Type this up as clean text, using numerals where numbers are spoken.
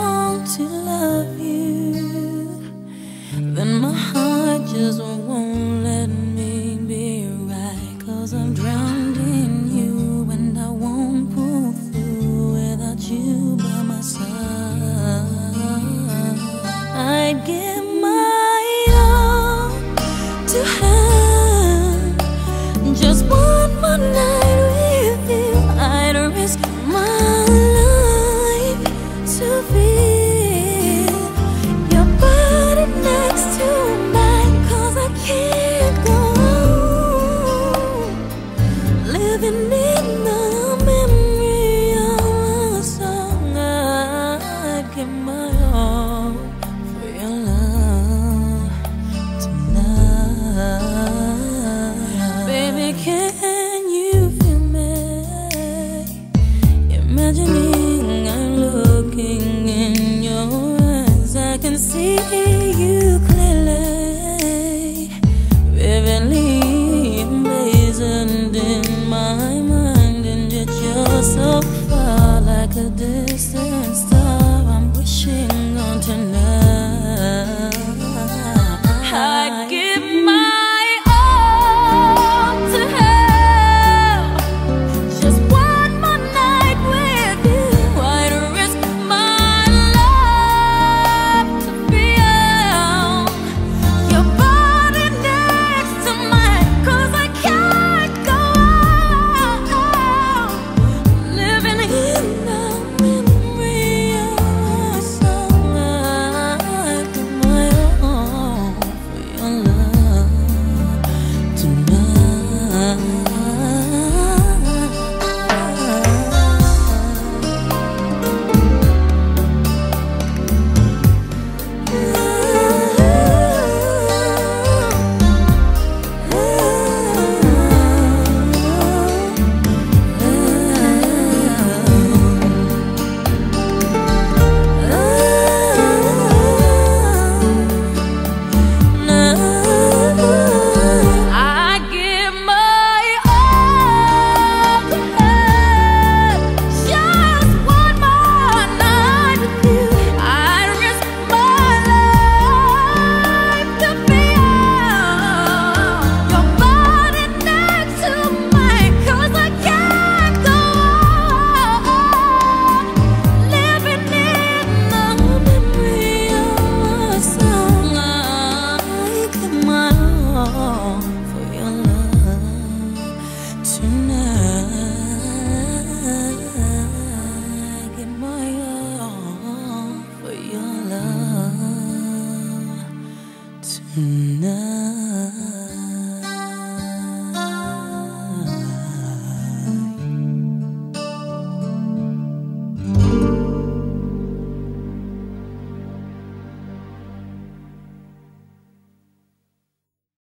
long to love you, then my heart just won't